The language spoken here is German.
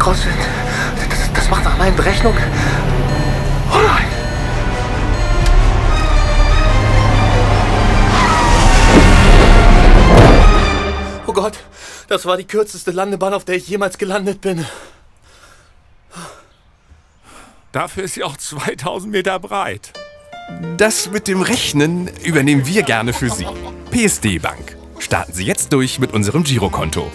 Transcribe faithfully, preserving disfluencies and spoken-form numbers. gekostet. Das, das macht nach meinen Berechnungen. Oh nein! Oh Gott, das war die kürzeste Landebahn, auf der ich jemals gelandet bin. Dafür ist sie auch zweitausend Meter breit. Das mit dem Rechnen übernehmen wir gerne für Sie. P S D Bank. Starten Sie jetzt durch mit unserem Girokonto.